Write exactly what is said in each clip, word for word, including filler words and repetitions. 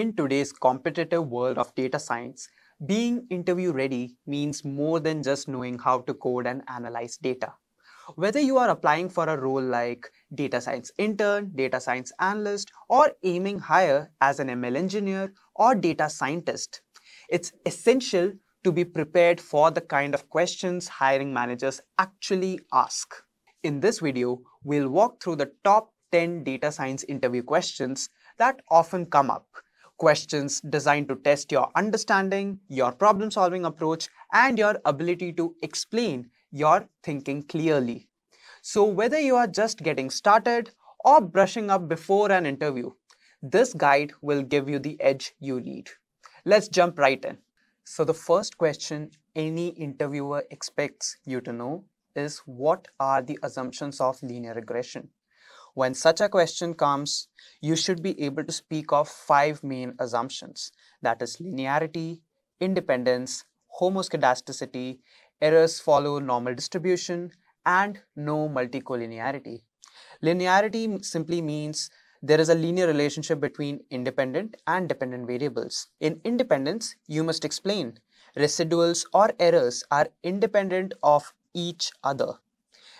In today's competitive world of data science, being interview ready means more than just knowing how to code and analyze data. Whether you are applying for a role like data science intern, data science analyst, or aiming higher as an M L engineer or data scientist, it's essential to be prepared for the kind of questions hiring managers actually ask. In this video, we'll walk through the top ten data science interview questions that often come up. Questions designed to test your understanding, your problem-solving approach, and your ability to explain your thinking clearly. So whether you are just getting started or brushing up before an interview, this guide will give you the edge you need. Let's jump right in. So the first question any interviewer expects you to know is, what are the assumptions of linear regression? When such a question comes, you should be able to speak of five main assumptions. That is linearity, independence, homoscedasticity, errors follow normal distribution, and no multicollinearity. Linearity simply means there is a linear relationship between independent and dependent variables. In independence, you must explain residuals or errors are independent of each other.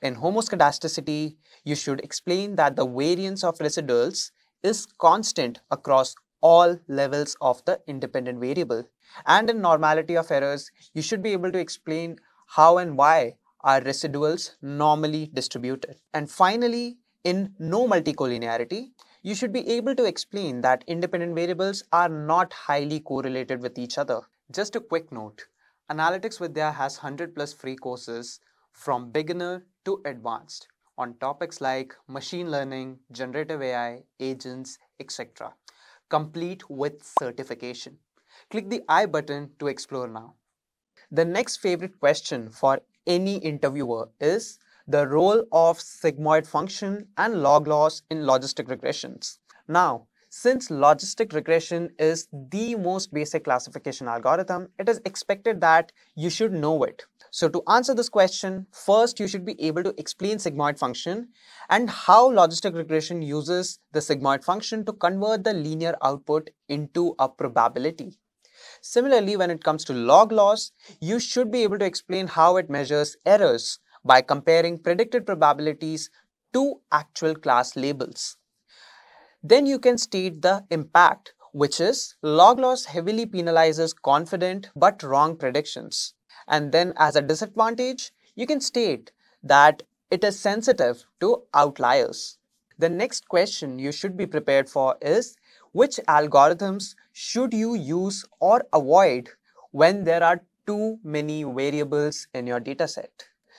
In homoscedasticity, you should explain that the variance of residuals is constant across all levels of the independent variable. And in normality of errors, you should be able to explain how and why are residuals normally distributed. And finally, in no multicollinearity, you should be able to explain that independent variables are not highly correlated with each other. Just a quick note, Analytics Vidhya has one hundred plus free courses from beginner to advanced on topics like machine learning, generative A I, agents, et cetera, complete with certification. Click the I button to explore now. The next favorite question for any interviewer is the role of sigmoid function and log loss in logistic regressions. Now, since logistic regression is the most basic classification algorithm, it is expected that you should know it. So to answer this question, first you should be able to explain sigmoid function and how logistic regression uses the sigmoid function to convert the linear output into a probability. Similarly, when it comes to log loss, you should be able to explain how it measures errors by comparing predicted probabilities to actual class labels. Then you can state the impact, which is log loss heavily penalizes confident but wrong predictions. And then as a disadvantage, you can state that it is sensitive to outliers. The next question you should be prepared for is, which algorithms should you use or avoid when there are too many variables in your dataset?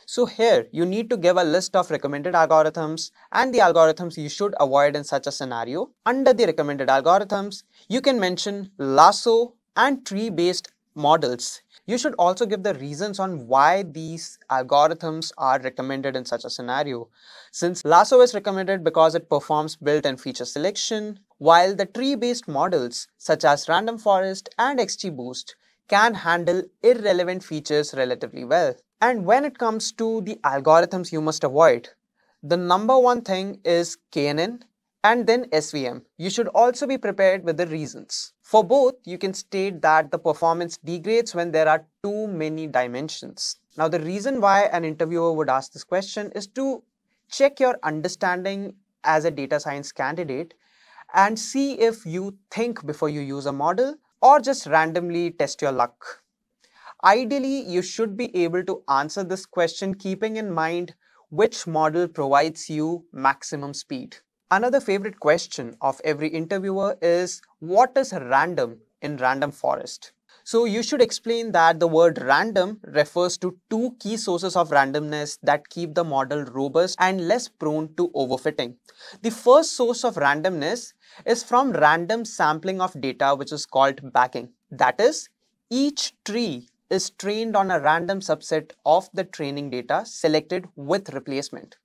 So here, you need to give a list of recommended algorithms and the algorithms you should avoid in such a scenario. Under the recommended algorithms, you can mention lasso and tree-based models. You should also give the reasons on why these algorithms are recommended in such a scenario. Since lasso is recommended because it performs built-in feature selection, while the tree-based models such as Random Forest and XGBoost can handle irrelevant features relatively well. And when it comes to the algorithms you must avoid, the number one thing is K N N and then S V M. You should also be prepared with the reasons. For both, you can state that the performance degrades when there are too many dimensions. Now, the reason why an interviewer would ask this question is to check your understanding as a data science candidate and see if you think before you use a model or just randomly test your luck. Ideally, you should be able to answer this question keeping in mind which model provides you maximum speed. Another favorite question of every interviewer is, what is random in Random Forest? So you should explain that the word random refers to two key sources of randomness that keep the model robust and less prone to overfitting. The first source of randomness is from random sampling of data, which is called backing. That is, each tree is trained on a random subset of the training data selected with replacement.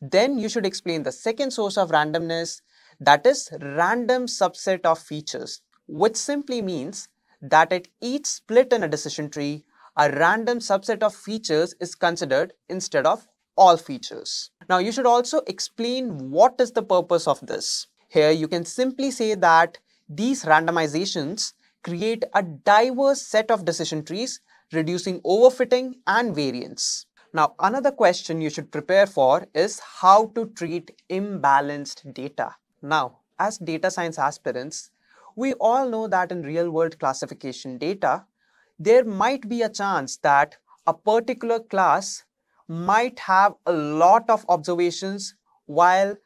Then you should explain the second source of randomness, that is random subset of features, which simply means that at each split in a decision tree, a random subset of features is considered instead of all features. Now you should also explain what is the purpose of this. Here you can simply say that These randomizations create a diverse set of decision trees, reducing overfitting and variance. Now, another question you should prepare for is how to treat imbalanced data. Now, as data science aspirants, we all know that in real-world classification data, there might be a chance that a particular class might have a lot of observations while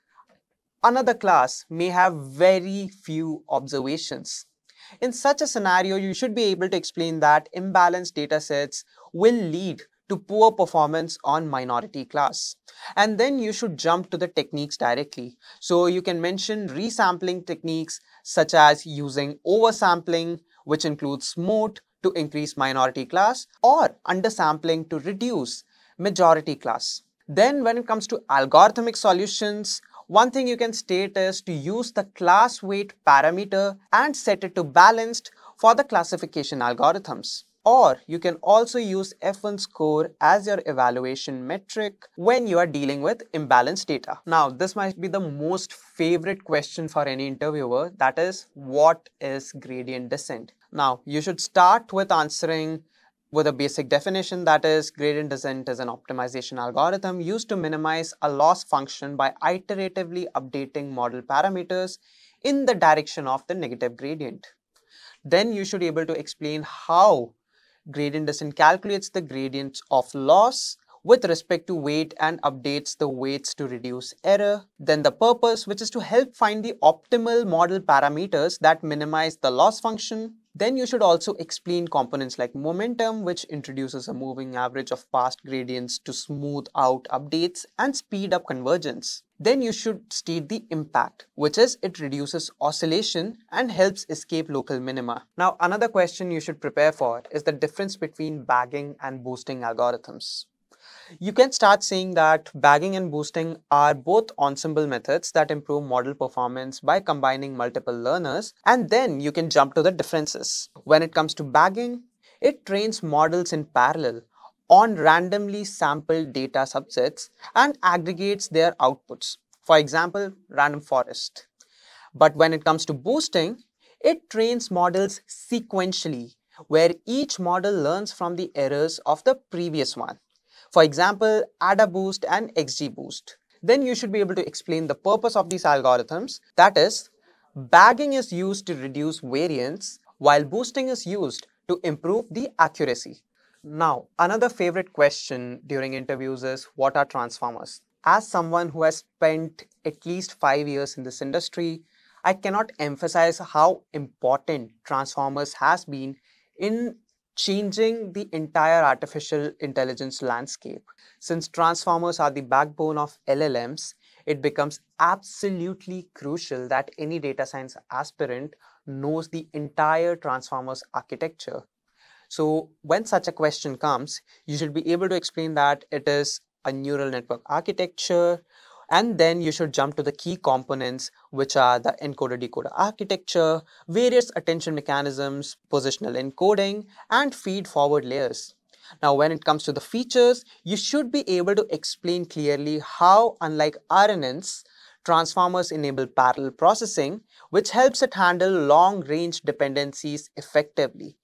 another class may have very few observations. In such a scenario, you should be able to explain that imbalanced data sets will lead to poor performance on minority class. And then you should jump to the techniques directly. So you can mention resampling techniques such as using oversampling, which includes SMOTE to increase minority class, or undersampling to reduce majority class. Then when it comes to algorithmic solutions, one thing you can state is to use the class weight parameter and set it to balanced for the classification algorithms. Or you can also use F one score as your evaluation metric when you are dealing with imbalanced data. Now, this might be the most favorite question for any interviewer, that is, what is gradient descent? Now, you should start with answering with a basic definition, that is, gradient descent is an optimization algorithm used to minimize a loss function by iteratively updating model parameters in the direction of the negative gradient. Then you should be able to explain how gradient descent calculates the gradients of loss with respect to weight and updates the weights to reduce error. Then the purpose, which is to help find the optimal model parameters that minimize the loss function. Then you should also explain components like momentum, which introduces a moving average of past gradients to smooth out updates and speed up convergence. Then you should state the impact, which is it reduces oscillation and helps escape local minima. Now, another question you should prepare for is the difference between bagging and boosting algorithms. You can start saying that bagging and boosting are both ensemble methods that improve model performance by combining multiple learners, and then you can jump to the differences. When it comes to bagging, it trains models in parallel on randomly sampled data subsets and aggregates their outputs. For example, Random Forest. But when it comes to boosting, it trains models sequentially, where each model learns from the errors of the previous one. For example, AdaBoost and XGBoost. Then you should be able to explain the purpose of these algorithms. That is, bagging is used to reduce variance, while boosting is used to improve the accuracy. Now, another favorite question during interviews is, what are transformers? As someone who has spent at least five years in this industry, I cannot emphasize how important transformers has been in changing the entire artificial intelligence landscape. Since transformers are the backbone of L L Ms, it becomes absolutely crucial that any data science aspirant knows the entire transformers architecture. So when such a question comes, you should be able to explain that it is a neural network architecture, and then you should jump to the key components, which are the encoder-decoder architecture, various attention mechanisms, positional encoding, and feed-forward layers. Now, when it comes to the features, you should be able to explain clearly how, unlike R N Ns, transformers enable parallel processing, which helps it handle long-range dependencies effectively.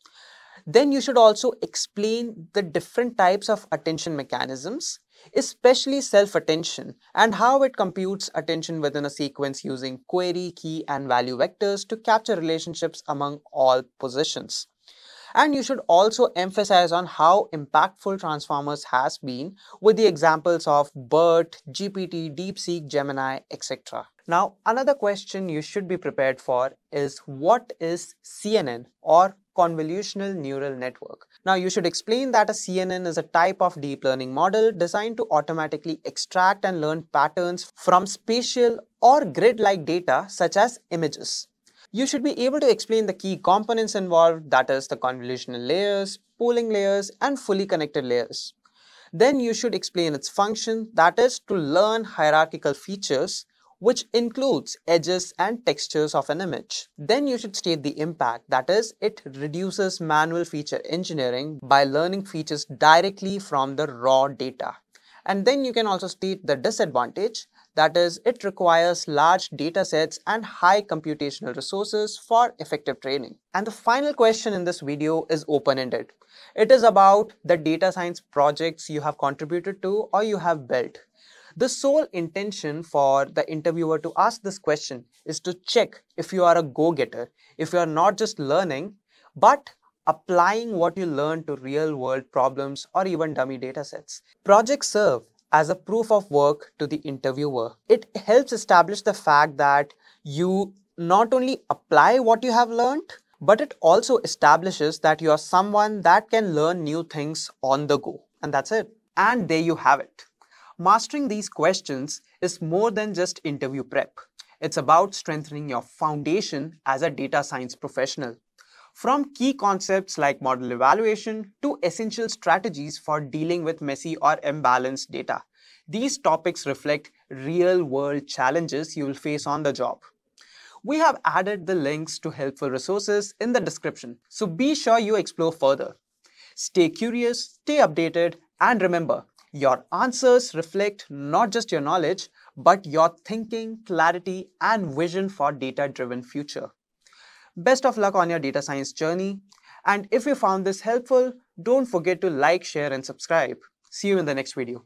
Then you should also explain the different types of attention mechanisms, especially self-attention, and how it computes attention within a sequence using query, key, and value vectors to capture relationships among all positions. And you should also emphasize on how impactful transformers has been with the examples of BERT, G P T, DeepSeek, Gemini, et cetera. Now, another question you should be prepared for is, what is C N N or Convolutional Neural Network? Now, you should explain that a C N N is a type of deep learning model designed to automatically extract and learn patterns from spatial or grid-like data such as images. You should be able to explain the key components involved, that is the convolutional layers, pooling layers, and fully connected layers. Then you should explain its function, that is to learn hierarchical features, which includes edges and textures of an image. Then you should state the impact, that is, it reduces manual feature engineering by learning features directly from the raw data. And then you can also state the disadvantage, That is, it requires large data sets and high computational resources for effective training. And the final question in this video is open-ended. It is about the data science projects you have contributed to or you have built. The sole intention for the interviewer to ask this question is to check if you are a go-getter, if you are not just learning, but applying what you learn to real-world problems or even dummy data sets. Projects serve as a proof of work to the interviewer. It helps establish the fact that you not only apply what you have learned, but it also establishes that you are someone that can learn new things on the go. And that's it. And there you have it. Mastering these questions is more than just interview prep. It's about strengthening your foundation as a data science professional. From key concepts like model evaluation to essential strategies for dealing with messy or imbalanced data, these topics reflect real-world challenges you will face on the job. We have added the links to helpful resources in the description, so be sure you explore further. Stay curious, stay updated, and remember, your answers reflect not just your knowledge, but your thinking, clarity, and vision for a data-driven future. Best of luck on your data science journey. And if you found this helpful, don't forget to like, share, and subscribe. See you in the next video.